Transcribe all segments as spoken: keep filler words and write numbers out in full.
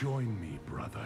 Join me, brother.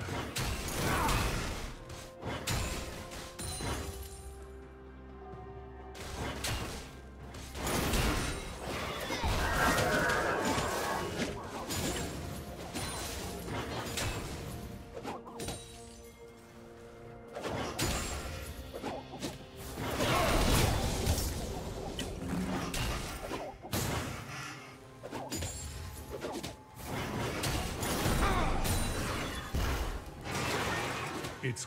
It's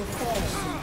will fall soon.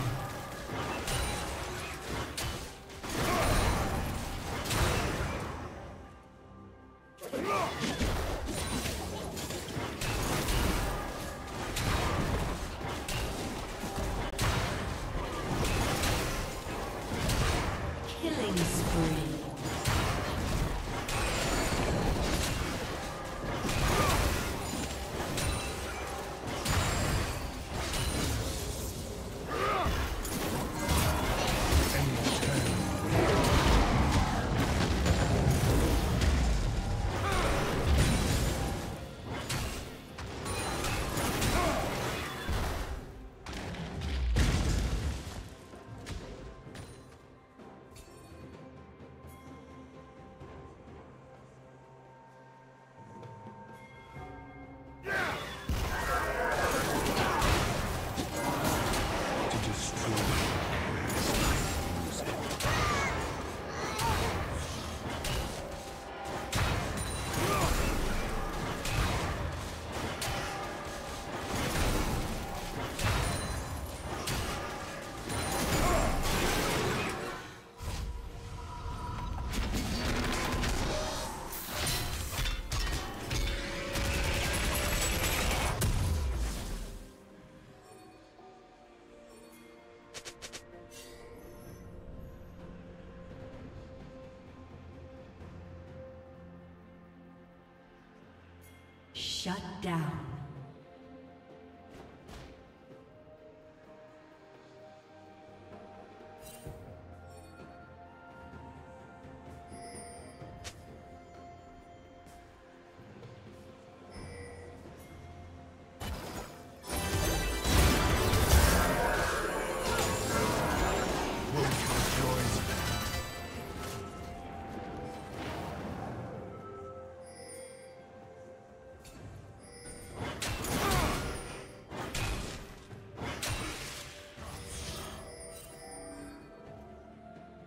Shut down.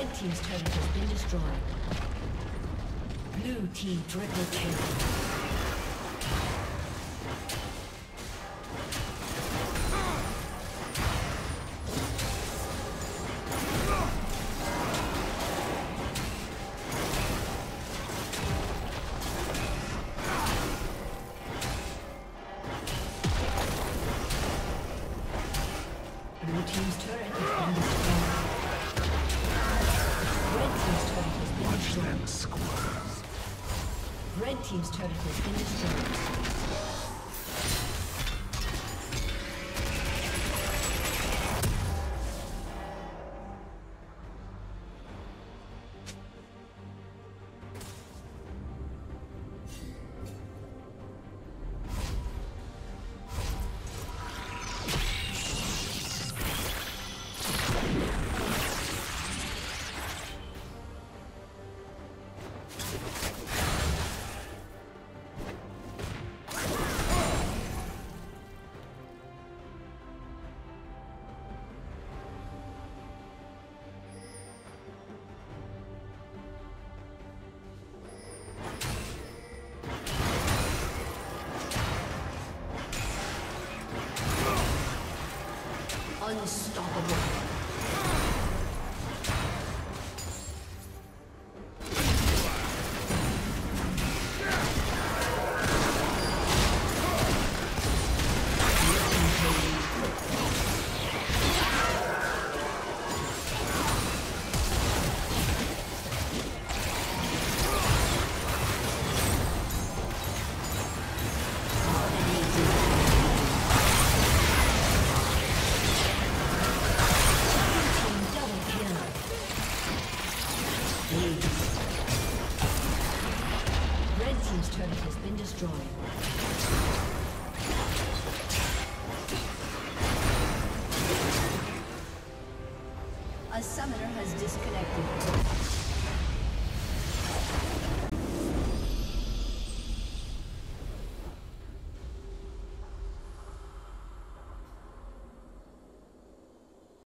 Blue team's turret has been destroyed. Blue team triple kill. team's turret has been destroyed. Unstoppable. A summoner has disconnected.